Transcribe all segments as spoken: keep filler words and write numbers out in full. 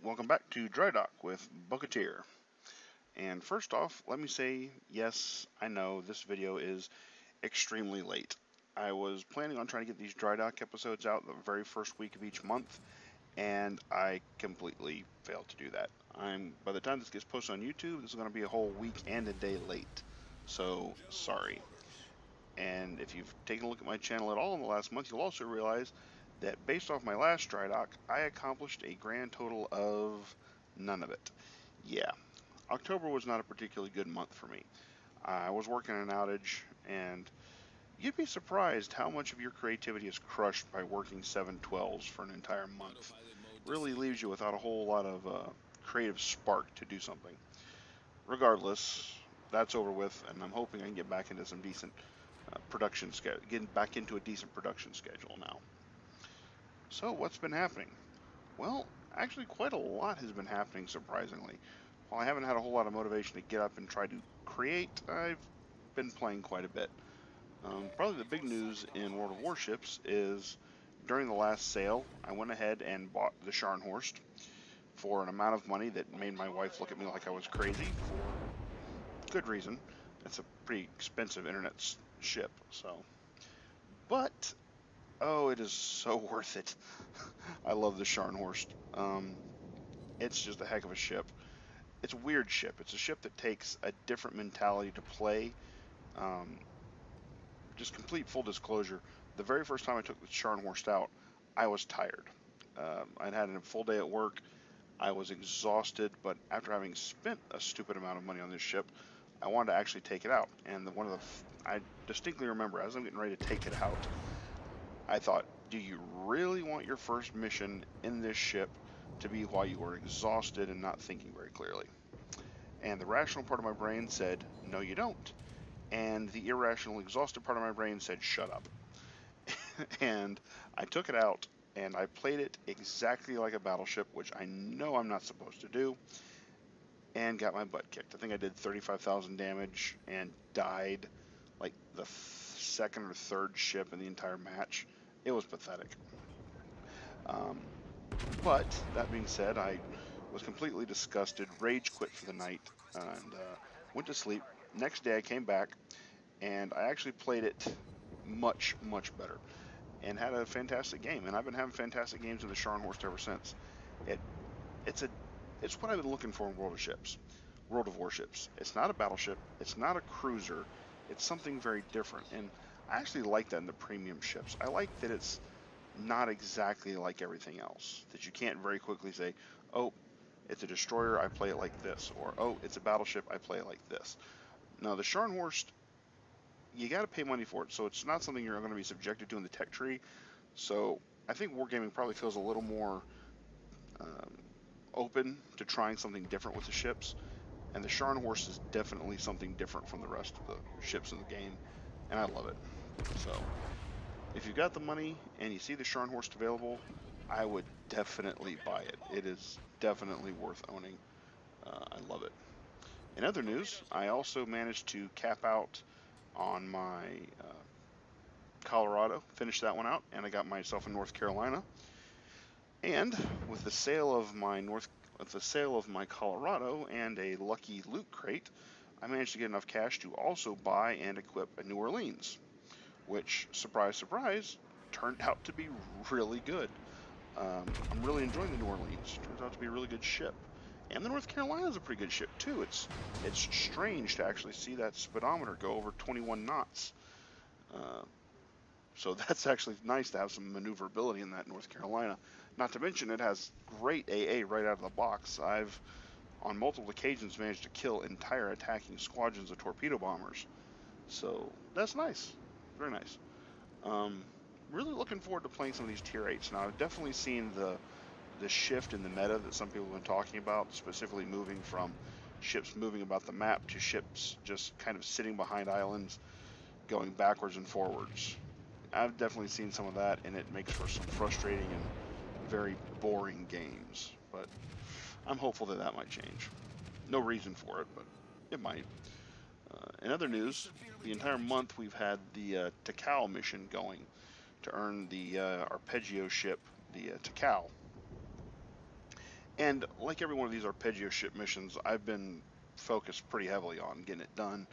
Welcome back to Drydock with Bogatyr. And first off, let me say, yes, I know this video is extremely late. I was planning on trying to get these Drydock episodes out the very first week of each month, and I completely failed to do that. I'm by the time this gets posted on YouTube, this is going to be a whole week and a day late. So, sorry. And if you've taken a look at my channel at all in the last month, you'll also realize that based off my last Drydock, I accomplished a grand total of none of it. Yeah, October was not a particularly good month for me. I was working an outage, and you'd be surprised how much of your creativity is crushed by working seven twelves for an entire month. It really leaves you without a whole lot of uh, creative spark to do something. Regardless, that's over with, and I'm hoping I can get back into some decent uh, production schedule, getting back into a decent production schedule now. So, what's been happening? Well, actually quite a lot has been happening, surprisingly. While I haven't had a whole lot of motivation to get up and try to create, I've been playing quite a bit. Um, probably the big news in World of Warships is, during the last sale, I went ahead and bought the Scharnhorst for an amount of money that made my wife look at me like I was crazy, for good reason. That's a pretty expensive internet ship, so. But oh, it is so worth it. I love the Scharnhorst. Um, it's just a heck of a ship. It's a weird ship. It's a ship that takes a different mentality to play. Um, just complete full disclosure, the very first time I took the Scharnhorst out, I was tired. Um, I'd had a full day at work. I was exhausted, but after having spent a stupid amount of money on this ship, I wanted to actually take it out. And the, one of the, f I distinctly remember, as I'm getting ready to take it out, I thought, do you really want your first mission in this ship to be while you were exhausted and not thinking very clearly? And the rational part of my brain said, no, you don't. And the irrational, exhausted part of my brain said, shut up. And I took it out, and I played it exactly like a battleship, which I know I'm not supposed to do, and got my butt kicked. I think I did thirty-five thousand damage and died like the second or third ship in the entire match. It was pathetic. Um, but, that being said, I was completely disgusted, rage quit for the night, and uh, went to sleep. Next day I came back, and I actually played it much, much better, and had a fantastic game. And I've been having fantastic games in the Scharnhorst ever since. It, it's, a, it's what I've been looking for in World of Ships, World of Warships. It's not a battleship, it's not a cruiser, it's something very different. And I actually like that in the premium ships. I like that it's not exactly like everything else, that you can't very quickly say, oh, it's a destroyer, I play it like this, or oh, it's a battleship, I play it like this. Now, the Scharnhorst, you got to pay money for it, so it's not something you're going to be subjected to in the tech tree. So I think Wargaming probably feels a little more um, open to trying something different with the ships, and the Scharnhorst is definitely something different from the rest of the ships in the game, and I love it. So, if you've got the money and you see the Scharnhorst available, I would definitely buy it. It is definitely worth owning. Uh, I love it. In other news, I also managed to cap out on my uh, Colorado, finished that one out, and I got myself in North Carolina. And with the sale of my North With the sale of my Colorado and a lucky loot crate, I managed to get enough cash to also buy and equip a New Orleans, which, surprise, surprise, turned out to be really good. Um, I'm really enjoying the New Orleans. Turns out to be a really good ship. And the North Carolina is a pretty good ship, too. It's, it's strange to actually see that speedometer go over twenty-one knots. Uh, so that's actually nice to have some maneuverability in that North Carolina. Not to mention, it has great A A right out of the box. I've, on multiple occasions, managed to kill entire attacking squadrons of torpedo bombers. So, that's nice. Very nice. Um, really looking forward to playing some of these tier eights. Now, I've definitely seen the, the shift in the meta that some people have been talking about, specifically moving from ships moving about the map to ships just kind of sitting behind islands, going backwards and forwards. I've definitely seen some of that, and it makes for some frustrating and very boring games, but I'm hopeful that that might change. No reason for it, but it might. Uh, in other news, the entire month we've had the uh, Takao mission going to earn the uh, Arpeggio ship, the uh, Takao. And like every one of these Arpeggio ship missions, I've been focused pretty heavily on getting it done,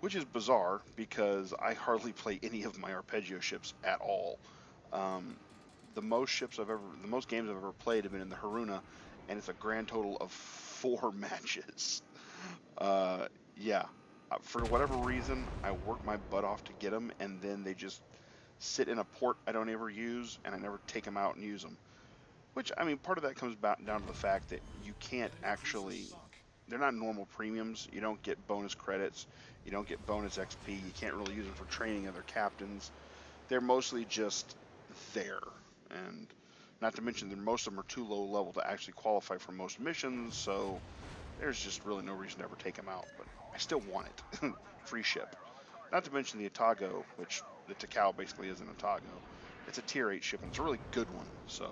which is bizarre because I hardly play any of my Arpeggio ships at all. Um, the most ships I've ever, the most games I've ever played have been in the Haruna, and it's a grand total of four matches. Uh, yeah, for whatever reason, I work my butt off to get them, and then they just sit in a port I don't ever use, and I never take them out and use them. Which, I mean, part of that comes back down to the fact that you can't actually, they're not normal premiums. You don't get bonus credits. You don't get bonus X P. You can't really use them for training other captains. They're mostly just there. And not to mention that most of them are too low level to actually qualify for most missions, so there's just really no reason to ever take them out. But I still want it. Free ship. Not to mention the Atago, which the Takao basically is an Atago. It's a tier eight ship, and it's a really good one, so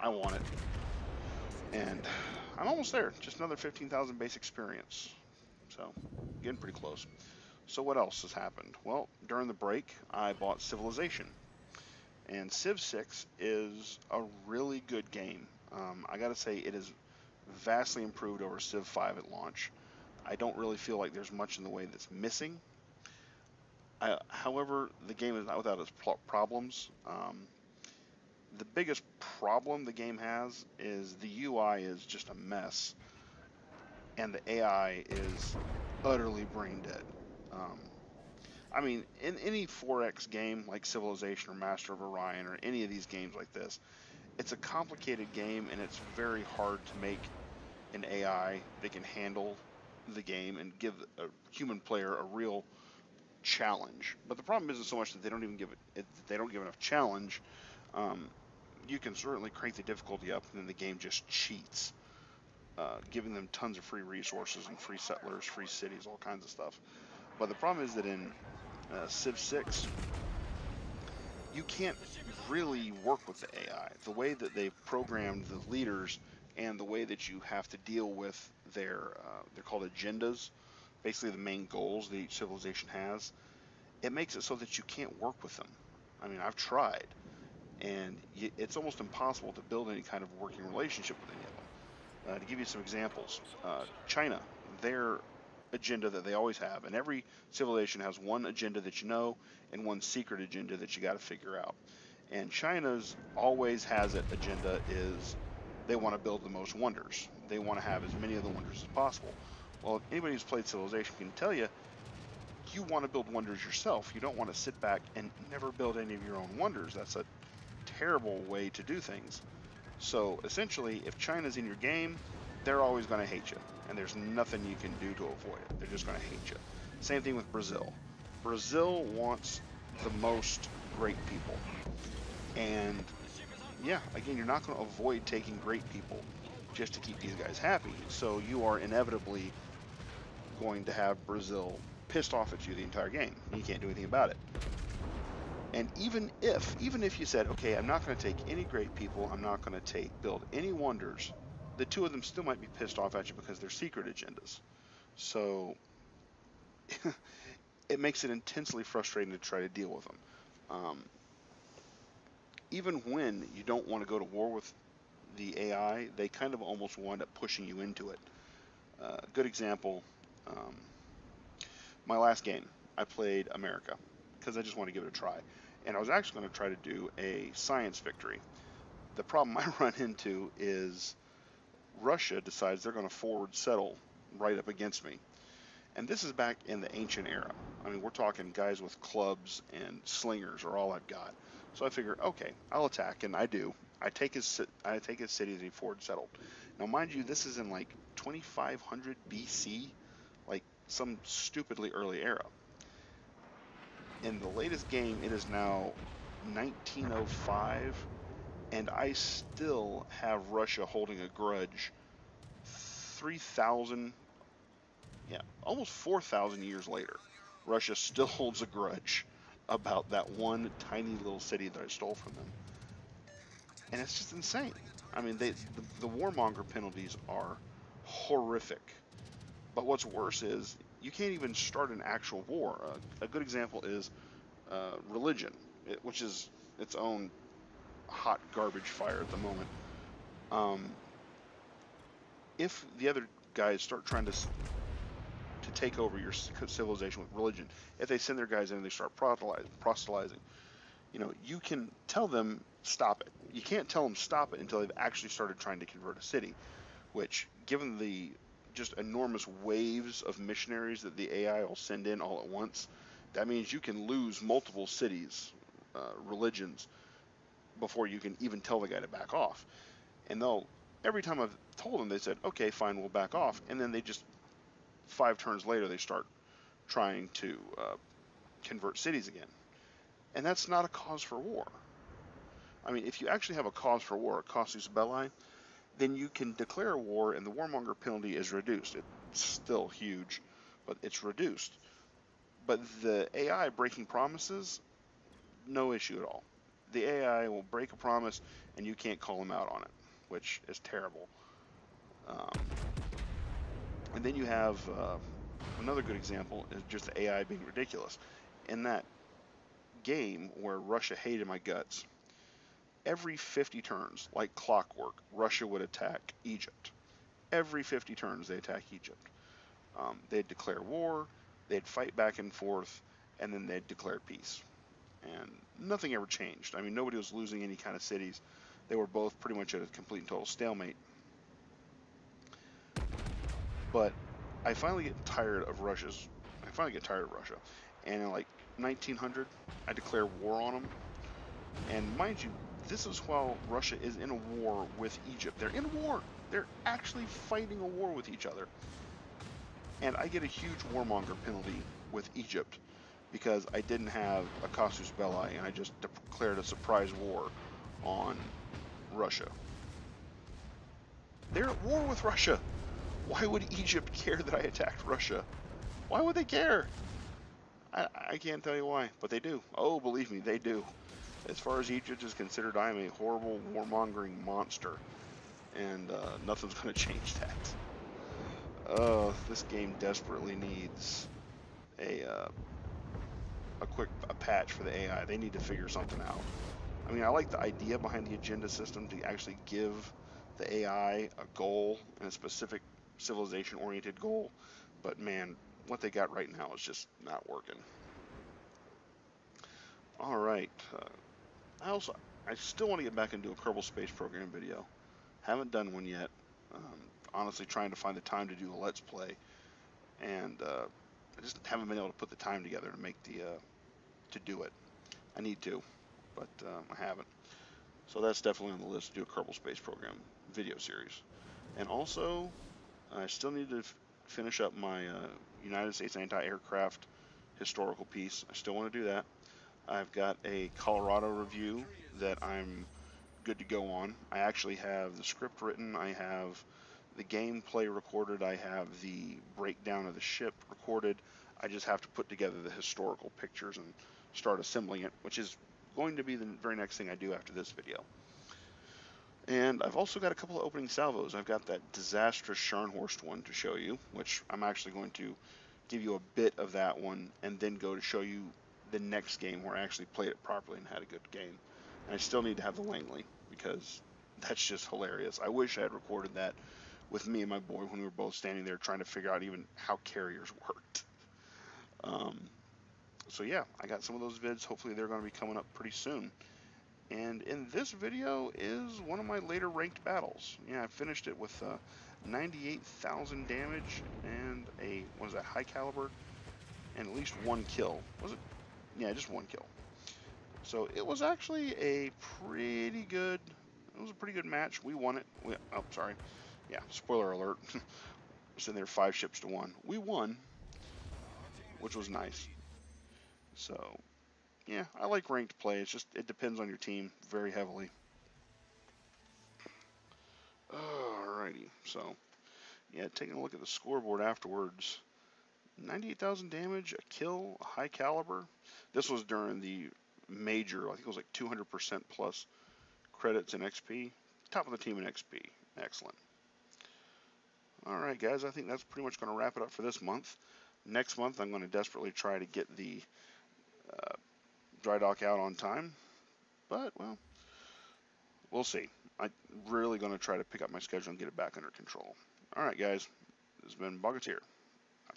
I want it. And I'm almost there. Just another fifteen thousand base experience. So, getting pretty close. So what else has happened? Well, during the break, I bought Civilization. And Civ six is a really good game. Um, I gotta say, it is vastly improved over Civ five at launch. I don't really feel like there's much in the way that's missing. I, however, the game is not without its problems. Um, The biggest problem the game has is the U I is just a mess, and the A I is utterly brain dead. Um, I mean, in any four X game like Civilization or Master of Orion or any of these games like this, it's a complicated game, and it's very hard to make an A I that can handle the game and give a human player a real challenge. But the problem isn't so much that they don't even give it, it they don't give enough challenge. Um, you can certainly crank the difficulty up, and then the game just cheats, uh, giving them tons of free resources and free settlers, free cities, all kinds of stuff. But the problem is that in uh, Civ six, you can't really work with the A I. The way that they've programmed the leaders and the way that you have to deal with their, uh, they're called agendas, basically the main goals that each civilization has, it makes it so that you can't work with them. I mean, I've tried. And it's almost impossible to build any kind of working relationship with any of them. Uh, to give you some examples, uh, China, their agenda that they always have, and every civilization has one agenda that you know and one secret agenda that you got to figure out. And China's always has it agenda is they want to build the most wonders. They want to have as many of the wonders as possible. Well, if anybody who's played Civilization can tell you, you want to build wonders yourself. You don't want to sit back and never build any of your own wonders. That's a terrible way to do things. So essentially, if China's in your game, they're always going to hate you, and there's nothing you can do to avoid it. They're just going to hate you. Same thing with Brazil. Brazil wants the most great people, and yeah, again, you're not going to avoid taking great people just to keep these guys happy. So you are inevitably going to have Brazil pissed off at you the entire game. You can't do anything about it. And even if, even if you said, okay, I'm not going to take any great people, I'm not going to take build any wonders, the two of them still might be pissed off at you because they're secret agendas. So it makes it intensely frustrating to try to deal with them. Um, even when you don't want to go to war with the A I, they kind of almost wind up pushing you into it. Uh, good example, um, my last game, I played America because I just want to give it a try. And I was actually going to try to do a science victory. The problem I run into is Russia decides they're going to forward settle right up against me. And this is back in the ancient era. I mean, we're talking guys with clubs and slingers are all I've got. So I figure, okay, I'll attack, and I do. I take his, I take his cities, and he forward settled. Now, mind you, this is in like twenty-five hundred B C, like some stupidly early era. In the latest game, it is now nineteen oh five, and I still have Russia holding a grudge three thousand, yeah, almost four thousand years later. Russia still holds a grudge about that one tiny little city that I stole from them. And it's just insane. I mean, they, the, the warmonger penalties are horrific. But what's worse is, you can't even start an actual war. Uh, a good example is uh, religion, it, which is its own hot garbage fire at the moment. Um, if the other guys start trying to to take over your civilization with religion, if they send their guys in and they start proselytizing, you know, you can tell them stop it. You can't tell them stop it until they've actually started trying to convert a city, which, given the just enormous waves of missionaries that the A I will send in all at once, that means you can lose multiple cities, uh, religions, before you can even tell the guy to back off. And they'll, every time I've told them, they said, okay, fine, we'll back off. And then they just, five turns later, they start trying to uh, convert cities again. And that's not a cause for war. I mean, if you actually have a cause for war, a casus belli, then you can declare war and the warmonger penalty is reduced. It's still huge, but it's reduced. But the A I breaking promises, no issue at all. The A I will break a promise and you can't call them out on it, which is terrible. Um, and then you have uh, another good example is just the A I being ridiculous. In that game where Russia hated my guts, every fifty turns, like clockwork, Russia would attack Egypt. Every fifty turns they attack Egypt. Um, they'd declare war, they'd fight back and forth, and then they'd declare peace. And nothing ever changed. I mean, nobody was losing any kind of cities. They were both pretty much at a complete and total stalemate. But I finally get tired of Russia's... I finally get tired of Russia. And in, like, nineteen hundred, I declare war on them. And mind you, this is while Russia is in a war with Egypt. They're in war. They're actually fighting a war with each other. And I get a huge warmonger penalty with Egypt because I didn't have a casus belli and I just declared a surprise war on Russia. They're at war with Russia. Why would Egypt care that I attacked Russia? Why would they care? I, I can't tell you why, but they do. Oh, believe me, they do. As far as Egypt is considered, I am a horrible, warmongering monster. And uh, nothing's going to change that. Uh, this game desperately needs a uh, a quick a patch for the A I. They need to figure something out. I mean, I like the idea behind the agenda system to actually give the A I a goal and a specific civilization-oriented goal. But man, what they got right now is just not working. All right. Uh, I also, I still want to get back and do a Kerbal Space Program video. Haven't done one yet. Um, honestly, trying to find the time to do a Let's Play, and uh, I just haven't been able to put the time together to make the uh, to do it. I need to, but um, I haven't. So that's definitely on the list to do a Kerbal Space Program video series. And also, I still need to f finish up my uh, United States anti-aircraft historical piece. I still want to do that. I've got a Colorado review that I'm good to go on. I actually have the script written, I have the gameplay recorded, I have the breakdown of the ship recorded. I just have to put together the historical pictures and start assembling it, which is going to be the very next thing I do after this video. And I've also got a couple of opening salvos. I've got that disastrous Scharnhorst one to show you, which I'm actually going to give you a bit of that one and then go to show you the next game where I actually played it properly and had a good game. And I still need to have the Langley because that's just hilarious. I wish I had recorded that with me and my boy when we were both standing there trying to figure out even how carriers worked. Um, so yeah, I got some of those vids. Hopefully they're going to be coming up pretty soon. And in this video is one of my later ranked battles. Yeah, I finished it with uh, ninety-eight thousand damage and a, what was that, high caliber? And at least one kill. Was it? Yeah, just one kill. So it was actually a pretty good, it was a pretty good match. We won it. We, oh, sorry. Yeah, spoiler alert. It's in there five ships to one. We won, which was nice. So, yeah, I like ranked play. It's just, it depends on your team very heavily. Alrighty. So, yeah, taking a look at the scoreboard afterwards. ninety-eight thousand damage, a kill, a high caliber. This was during the major, I think it was like two hundred percent plus credits in X P. Top of the team in X P. Excellent. All right, guys, I think that's pretty much going to wrap it up for this month. Next month, I'm going to desperately try to get the uh, Drydock out on time. But, well, we'll see. I'm really going to try to pick up my schedule and get it back under control. All right, guys. This has been Bogatyr. I'll